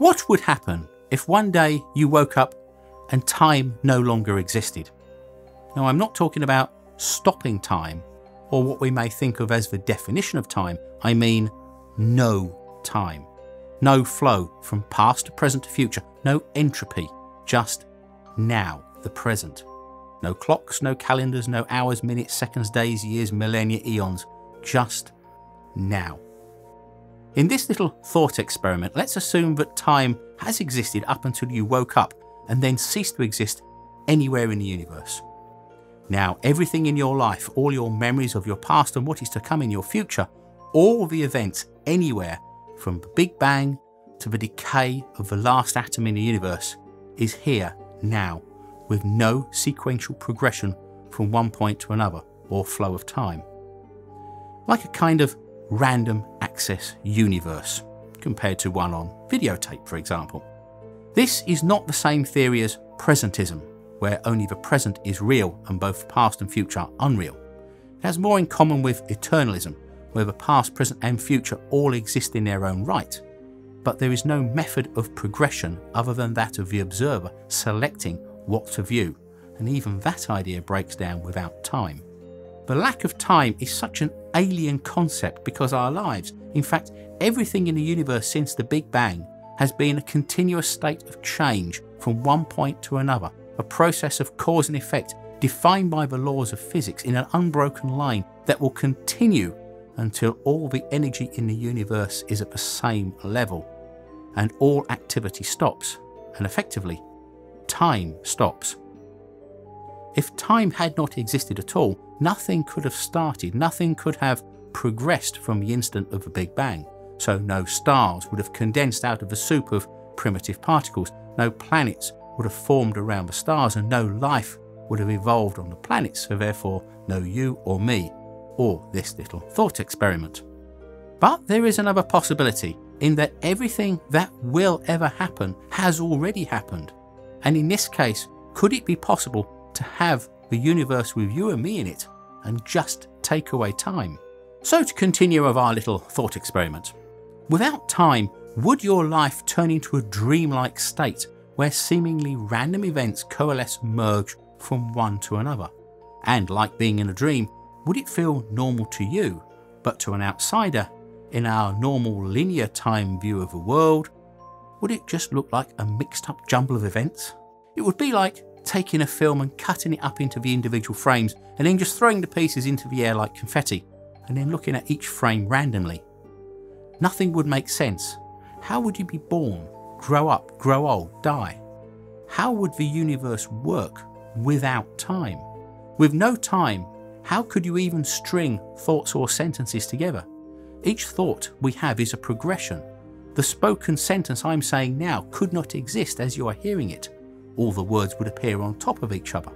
What would happen if one day you woke up and time no longer existed? Now, I'm not talking about stopping time or what we may think of as the definition of time. I mean no time. No flow from past to present to future. No entropy. Just now, the present. No clocks, no calendars, no hours, minutes, seconds, days, years, millennia, eons. Just now. In this little thought experiment, let's assume that time has existed up until you woke up and then ceased to exist anywhere in the universe. Now, everything in your life, all your memories of your past and what is to come in your future, all the events anywhere from the Big Bang to the decay of the last atom in the universe is here now, with no sequential progression from one point to another or flow of time. Like a kind of random access universe compared to one on videotape, for example. This is not the same theory as presentism, where only the present is real and both past and future are unreal. It has more in common with eternalism, where the past, present and future all exist in their own right, but there is no method of progression other than that of the observer selecting what to view, and even that idea breaks down without time. The lack of time is such an alien concept because our lives, in fact everything in the universe since the Big Bang, has been a continuous state of change from one point to another, a process of cause and effect defined by the laws of physics in an unbroken line that will continue until all the energy in the universe is at the same level and all activity stops, and effectively time stops. If time had not existed at all, nothing could have started, nothing could have progressed from the instant of the Big Bang. So no stars would have condensed out of the soup of primitive particles, no planets would have formed around the stars, and no life would have evolved on the planets, so therefore no you or me or this little thought experiment. But there is another possibility, in that everything that will ever happen has already happened, and in this case, could it be possible to have the universe with you and me in it and just take away time? So to continue with our little thought experiment. Without time, would your life turn into a dreamlike state where seemingly random events coalesce and merge from one to another? And like being in a dream, would it feel normal to you, but to an outsider, in our normal linear time view of the world, would it just look like a mixed up jumble of events? It would be like taking a film and cutting it up into the individual frames and then just throwing the pieces into the air like confetti and then looking at each frame randomly. Nothing would make sense. How would you be born, grow up, grow old, die? How would the universe work without time? With no time, how could you even string thoughts or sentences together? Each thought we have is a progression. The spoken sentence I'm saying now could not exist as you are hearing it. All the words would appear on top of each other.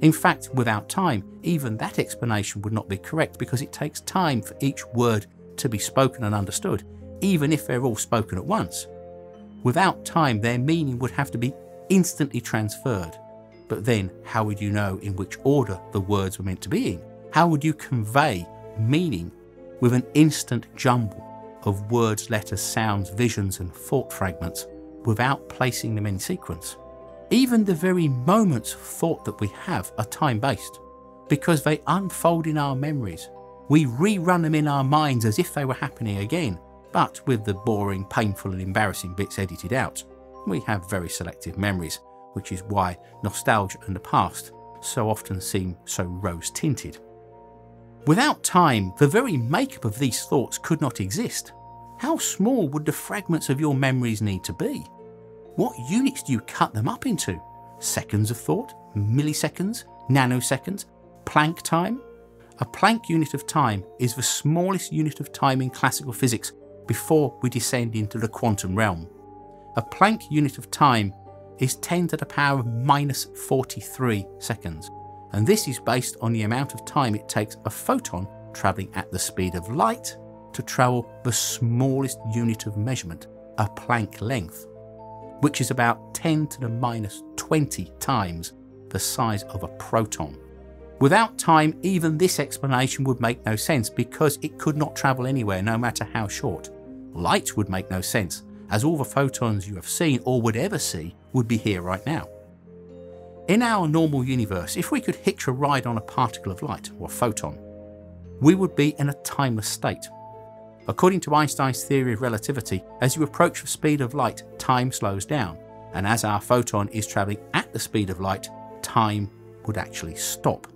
In fact, without time, even that explanation would not be correct, because it takes time for each word to be spoken and understood, even if they're all spoken at once. Without time, their meaning would have to be instantly transferred. But then, how would you know in which order the words were meant to be in? How would you convey meaning with an instant jumble of words, letters, sounds, visions and thought fragments without placing them in sequence? Even the very moments of thought that we have are time-based, because they unfold in our memories. We rerun them in our minds as if they were happening again, but with the boring, painful and embarrassing bits edited out. We have very selective memories, which is why nostalgia and the past so often seem so rose-tinted. Without time, the very makeup of these thoughts could not exist. How small would the fragments of your memories need to be? What units do you cut them up into? Seconds of thought? Milliseconds? Nanoseconds? Planck time? A Planck unit of time is the smallest unit of time in classical physics before we descend into the quantum realm. A Planck unit of time is 10 to the power of minus 43 seconds, and this is based on the amount of time it takes a photon travelling at the speed of light to travel the smallest unit of measurement, a Planck length, which is about 10 to the minus 20 times the size of a proton. Without time, even this explanation would make no sense, because it could not travel anywhere, no matter how short. Light would make no sense, as all the photons you have seen or would ever see would be here right now. In our normal universe, if we could hitch a ride on a particle of light, or photon, we would be in a timeless state. According to Einstein's theory of relativity, as you approach the speed of light, time slows down, and as our photon is travelling at the speed of light, time would actually stop.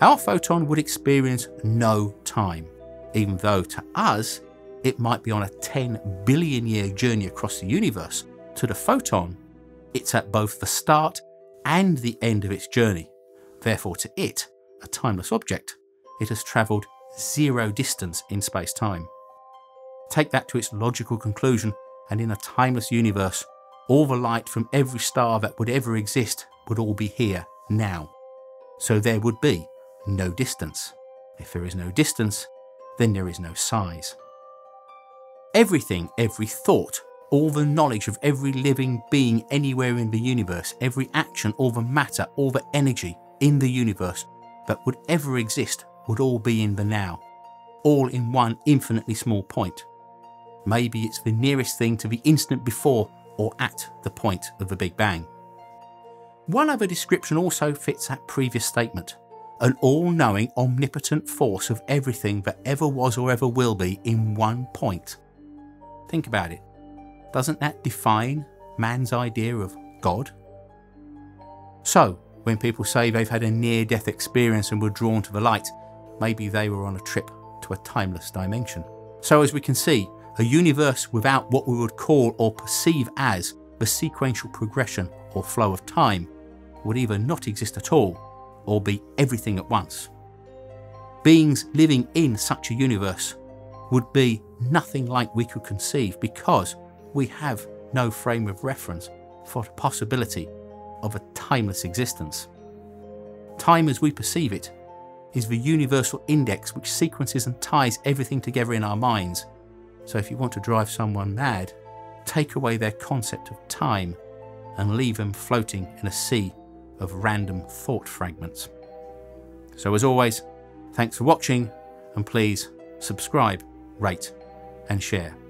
Our photon would experience no time, even though to us it might be on a 10 billion year journey across the universe. To the photon, it's at both the start and the end of its journey. Therefore, to it, a timeless object, it has travelled zero distance in space-time. Take that to its logical conclusion, and in a timeless universe, all the light from every star that would ever exist would all be here now. So there would be no distance. If there is no distance, then there is no size. Everything, every thought, all the knowledge of every living being anywhere in the universe, every action, all the matter, all the energy in the universe that would ever exist would all be in the now, all in one infinitely small point. Maybe it's the nearest thing to the instant before or at the point of the Big Bang. One other description also fits that previous statement: an all-knowing, omnipotent force of everything that ever was or ever will be in one point. Think about it. Doesn't that define man's idea of God? So, when people say they've had a near-death experience and were drawn to the light, maybe they were on a trip to a timeless dimension. So as we can see, a universe without what we would call or perceive as the sequential progression or flow of time would either not exist at all or be everything at once. Beings living in such a universe would be nothing like we could conceive, because we have no frame of reference for the possibility of a timeless existence. Time as we perceive it is the universal index which sequences and ties everything together in our minds. So if you want to drive someone mad, take away their concept of time and leave them floating in a sea of random thought fragments. So as always, thanks for watching, and please subscribe, rate and share.